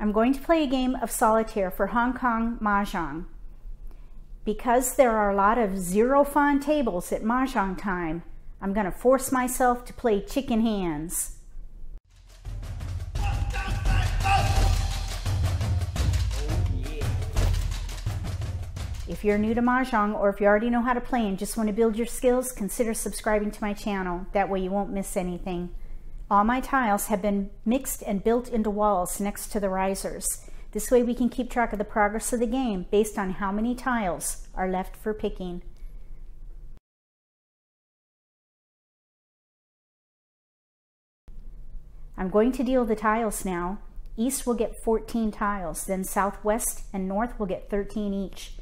I'm going to play a game of solitaire for Hong Kong Mahjong. Because there are a lot of zero fun tables at Mahjong time, I'm going to force myself to play chicken hands. If you're new to Mahjong, or if you already know how to play and just want to build your skills, consider subscribing to my channel. That way you won't miss anything. All my tiles have been mixed and built into walls next to the risers. This way we can keep track of the progress of the game based on how many tiles are left for picking. I'm going to deal the tiles now. East will get 14 tiles, then southwest and north will get 13 each.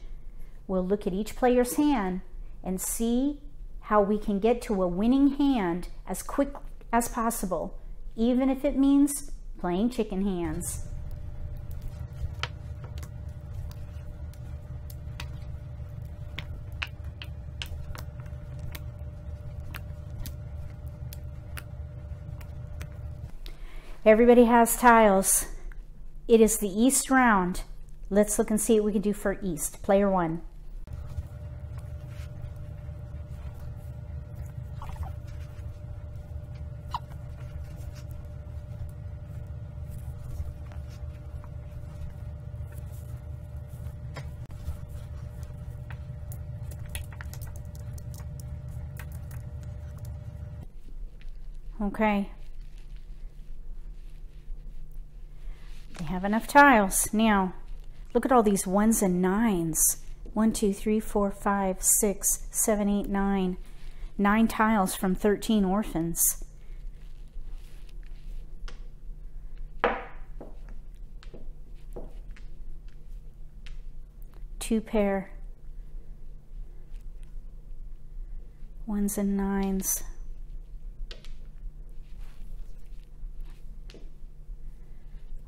We'll look at each player's hand and see how we can get to a winning hand as quick as possible, even if it means playing chicken hands. Everybody has tiles. It is the East round. Let's look and see what we can do for East. Player one. Okay. They have enough tiles. Now, look at all these ones and nines. 1, 2, 3, 4, 5, 6, 7, 8, 9. 9 tiles from 13 orphans. Two pair. Ones and nines.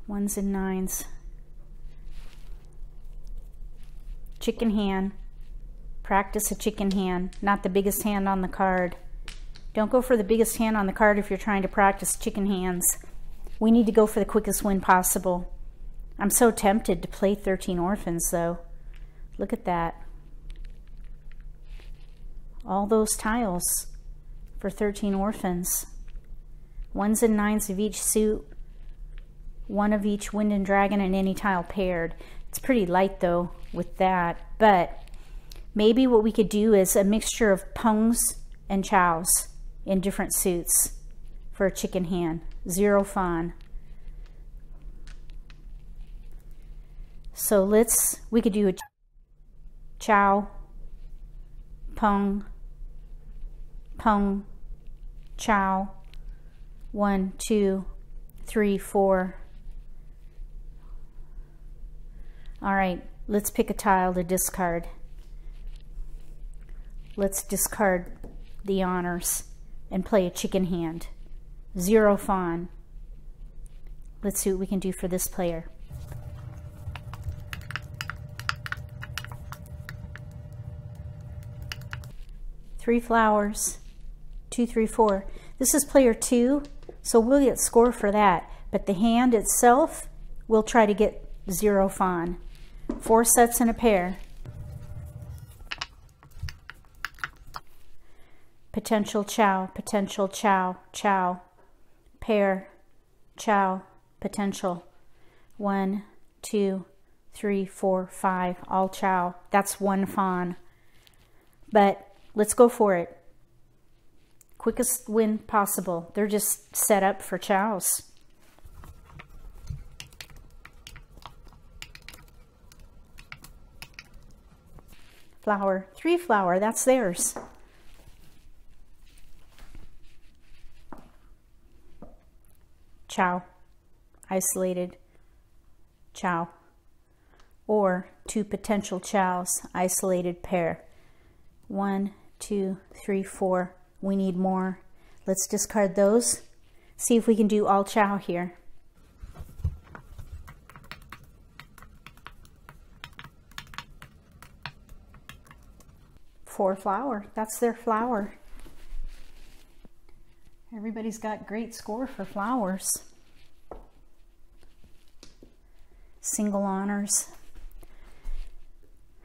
Ones and nines. Chicken hand. Practice a chicken hand, not the biggest hand on the card. Don't go for the biggest hand on the card if you're trying to practice chicken hands. We need to go for the quickest win possible. I'm so tempted to play 13 orphans though. Look at that. All those tiles for 13 orphans. Ones and nines of each suit. One of each wind and dragon and any tile paired. It's pretty light though with that, but maybe what we could do is a mixture of pungs and chows in different suits for a chicken hand. Zero fun. So we could do a chow, pung, pung, chow, 1, 2, 3, 4. All right, let's pick a tile to discard. Let's discard the honors and play a chicken hand. Zero fawn. Let's see what we can do for this player. Three flowers, 2, 3, 4. This is player 2, so we'll get score for that. But the hand itself, we'll try to get zero fawn. 4 sets and a pair. Potential chow, potential chow, chow, pair, chow, potential. 1, 2, 3, 4, 5, all chow. That's 1 fawn. But let's go for it. Quickest win possible. They're just set up for chows. Flower, 3 flower, that's theirs. Chow, isolated, chow, or 2 potential chows, isolated pair. 1, 2, 3, 4, we need more. Let's discard those, see if we can do all chow here. Four flower, that's their flower. Everybody's got great score for flowers. single honors.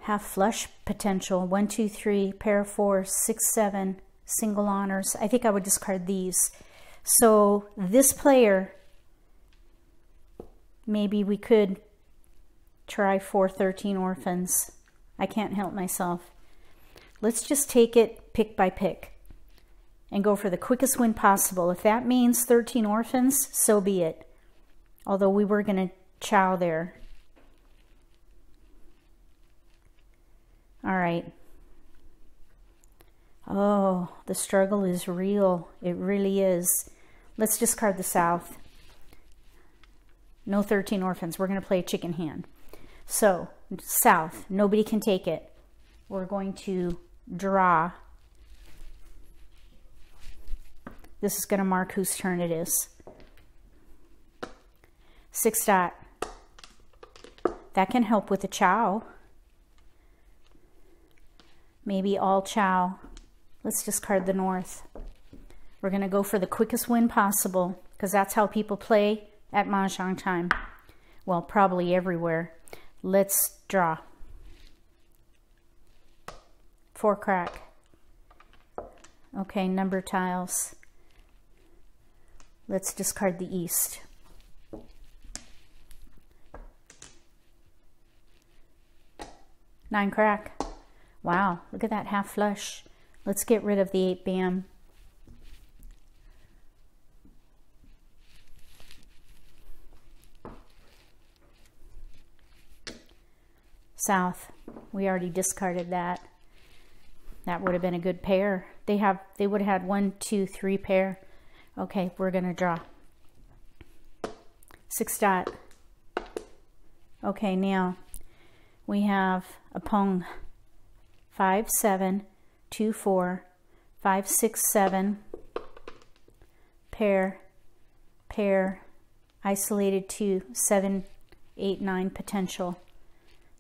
Half flush potential, 1, 2, 3, pair of 4, 6, 7, single honors. I think I would discard these. So this player, maybe we could try 4 13 orphans. I can't help myself. Let's just take it pick by pick and go for the quickest win possible. If that means 13 orphans, so be it. Although we were going to chow there. All right. Oh, the struggle is real. It really is. Let's discard the South. No 13 orphans. We're going to play a chicken hand. So, South. Nobody can take it. We're going to draw. This is going to mark whose turn it is. 6 dot. That can help with the chow. Maybe all chow. Let's discard the North. We're going to go for the quickest win possible because that's how people play at Mahjong time. Well, probably everywhere. Let's draw. 4 crack. Okay, number tiles. Let's discard the East. Nine crack. Wow, look at that half flush. Let's get rid of the 8 bam. South. We already discarded that. That would have been a good pair. They would have had 1, 2, 3 pair. Okay, we're gonna draw. 6 dot. Okay, now we have a pong. 5 7 2 4 5 6 7 pair pair isolated 2 7 8 9 potential.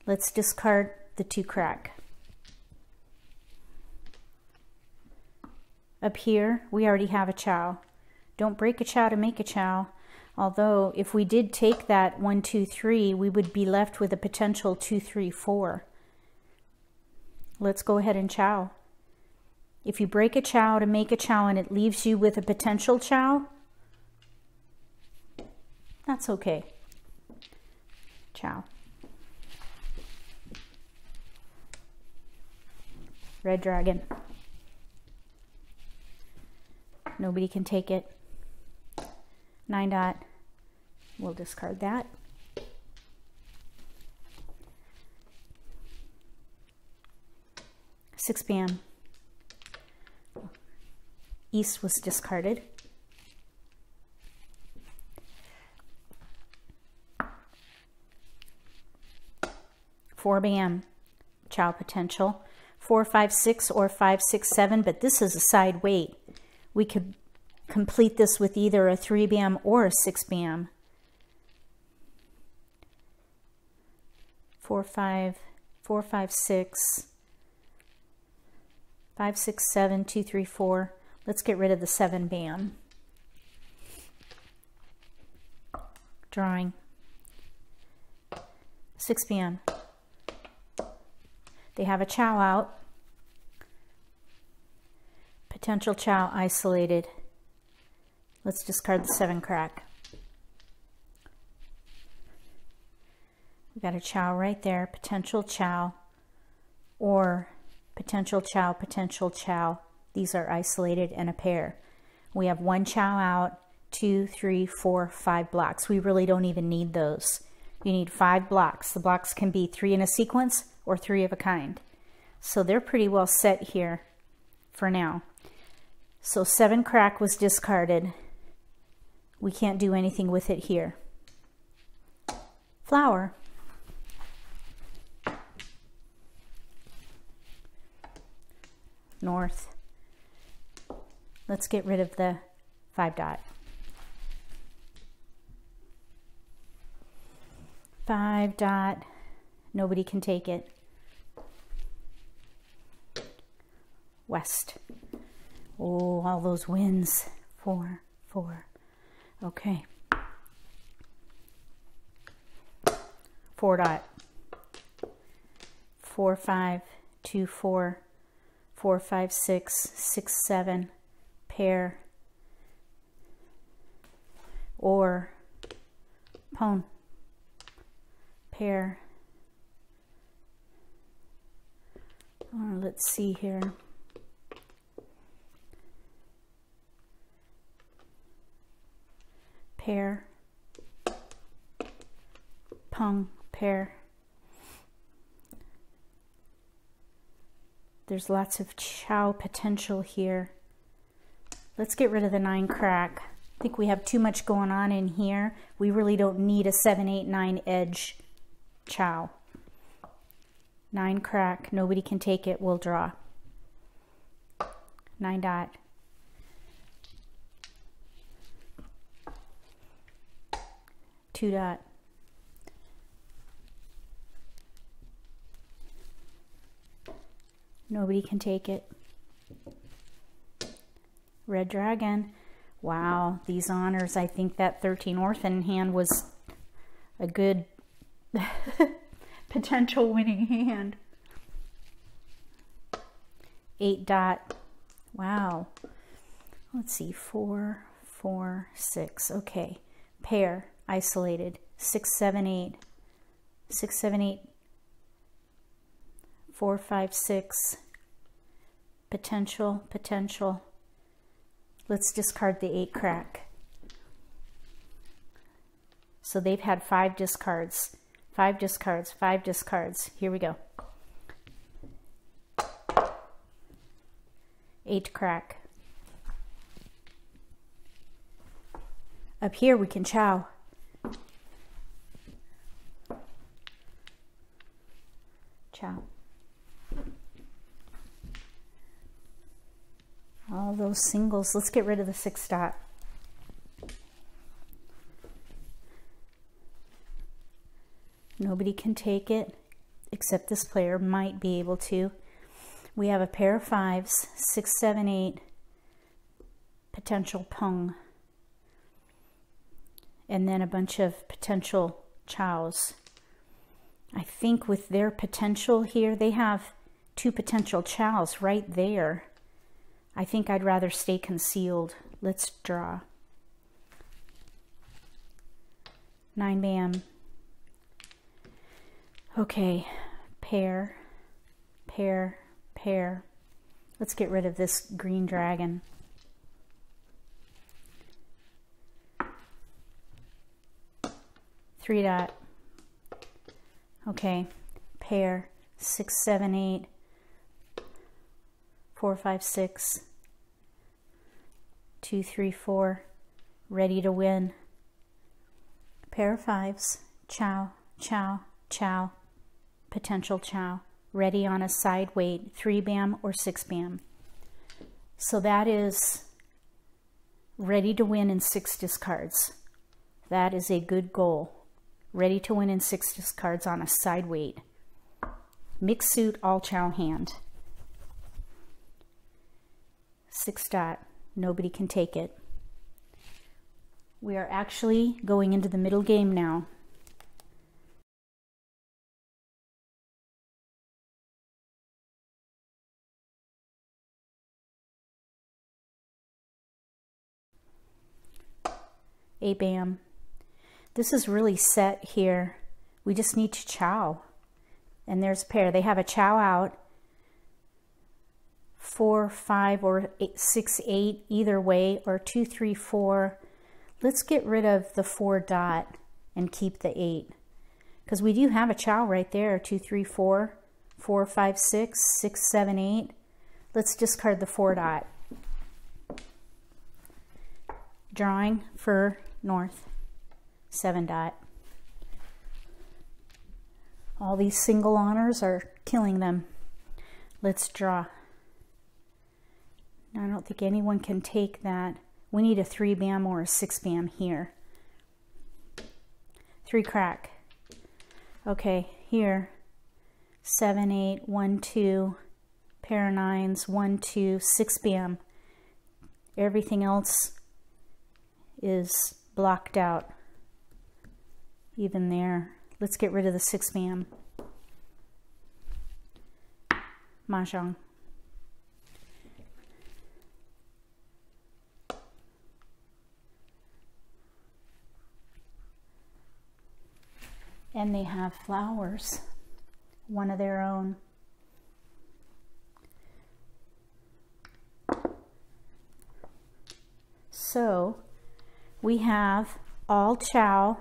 Let's discard the 2 crack. Up here, we already have a chow. Don't break a chow to make a chow. Although, if we did take that 1, 2, 3, we would be left with a potential 2, 3, 4. Let's go ahead and chow. If you break a chow to make a chow and it leaves you with a potential chow, that's okay. Chow. Red dragon. Nobody can take it. 9 dot. We'll discard that. Six bam. East was discarded. Four bam. Chow potential. 4 5 6 or 5 6 7. But this is a side weight. We could complete this with either a 3 bam or a 6 bam. 4 5 4 5 6 5 6 7 2 3 4. Let's get rid of the 7 bam. Drawing. 6 bam. They have a chow out. Potential chow isolated. Let's discard the 7 crack. We got a chow right there. Potential chow or potential chow, potential chow. These are isolated and a pair. We have 1 chow out, 2, 3, 4, 5 blocks. We really don't even need those. You need 5 blocks. The blocks can be 3 in a sequence or 3 of a kind. So they're pretty well set here for now. So 7 crack was discarded. We can't do anything with it here. Flower. North. Let's get rid of the 5 dot. 5 dot. Nobody can take it. West. Oh, all those wins. 4 4. Okay. 4.4524 456 67 pair or pawn pair. Or let's see here. Pair, pong, pair. There's lots of chow potential here. Let's get rid of the 9 crack. I think we have too much going on in here. We really don't need a 7, 8, 9 edge chow. 9 crack, nobody can take it, we'll draw. 9 dot. Two dot, nobody can take it. Red dragon. Wow, these honors. I think that 13 orphan hand was a good potential winning hand. 8 dot. Wow. Let's see. 4, 4, 6. Okay. Pair. Isolated. 6, 7, 8. 6, 7, 8. 4, 5, 6. Potential, potential. Let's discard the 8 crack. So they've had 5 discards. 5 discards, 5 discards. Here we go. 8 crack. Up here we can chow. 8 singles. Let's get rid of the 6 dot. Nobody can take it except this player might be able to. We have a pair of 5s, 6, 7, 8, potential pong, and then a bunch of potential chows. I think with their potential here, they have 2 potential chows right there. I think I'd rather stay concealed. Let's draw. 9 bam. Okay, pair, pair, pair. Let's get rid of this green dragon. 3 dot. Okay, pair, 6, 7, 8. 4, 5, 6, 2, 3, 4, ready to win. Pair of 5s, chow, chow, chow, potential chow, ready on a side weight, 3 bam or 6 bam. So that is ready to win in 6 discards. That is a good goal. Ready to win in 6 discards on a side weight. Mixed suit, all chow hand. 6 dot, nobody can take it. We are actually going into the middle game now. A bam. This is really set here. We just need to chow. And there's a pair. They have a chow out. 4, 5, or 8, 6, 8, either way, or 2, 3, 4. Let's get rid of the 4 dot and keep the 8, because we do have a chow right there. 2, 3, 4, 4, 5, 6, 6, 7, 8. Let's discard the 4 dot. Drawing for north. 7 dot. All these single honors are killing them. Let's draw. I don't think anyone can take that. We need a 3 bam or a 6 bam here. 3 crack. Okay, here. 7, 8, 1, 2, pair of 9s, 1, 2, 6 bam. Everything else is blocked out. Even there. Let's get rid of the 6 p.m. Mahjong. And they have flowers, one of their own. So we have all chow,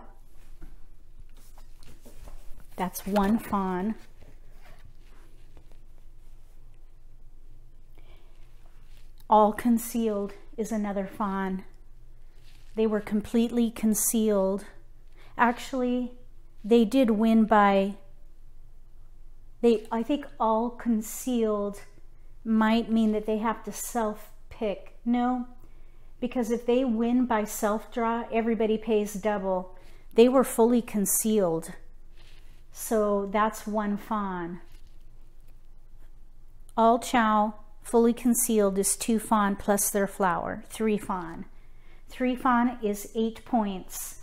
that's one fawn. All concealed is another fawn. They were completely concealed. Actually, they did win by, I think all concealed might mean that they have to self-pick. No, because if they win by self-draw, everybody pays double. They were fully concealed. So that's one fawn. All chow, fully concealed, is 2 fawn plus their flower, 3 fawn. 3 fawn is 8 points.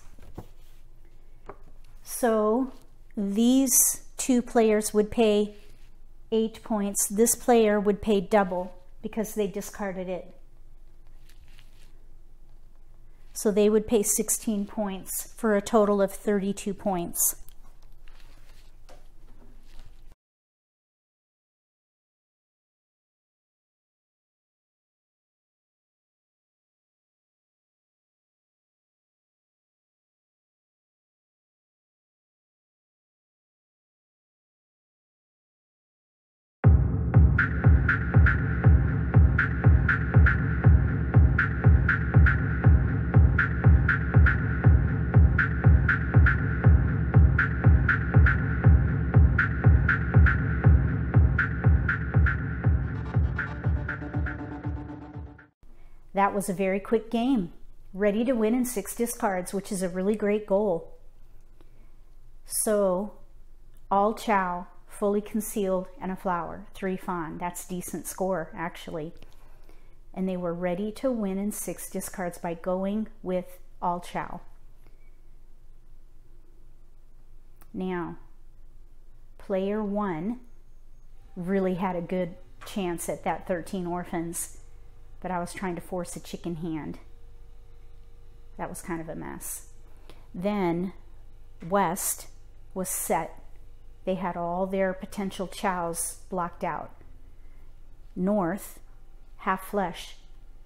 So these 2 players would pay 8 points. This player would pay double because they discarded it. So they would pay 16 points for a total of 32 points. That was a very quick game. Ready to win in 6 discards, which is a really great goal. So, all chow, fully concealed, and a flower, 3 fawn. That's decent score, actually. And they were ready to win in 6 discards by going with all chow. Now, player 1 really had a good chance at that 13 orphans. But I was trying to force a chicken hand. That was kind of a mess. Then West was set. They had all their potential chows blocked out. North, half flush,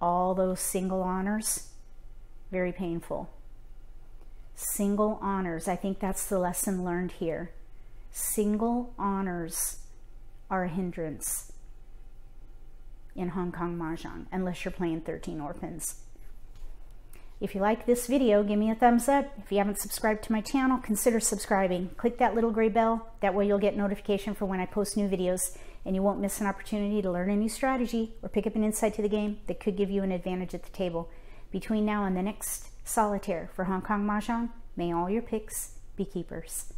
all those single honors, very painful. Single honors, I think that's the lesson learned here. Single honors are a hindrance in Hong Kong Mahjong, unless you're playing 13 orphans. If you like this video, give me a thumbs up. If you haven't subscribed to my channel, consider subscribing. Click that little gray bell. That way you'll get notification for when I post new videos, and you won't miss an opportunity to learn a new strategy or pick up an insight to the game that could give you an advantage at the table. Between now and the next solitaire for Hong Kong Mahjong, may all your picks be keepers.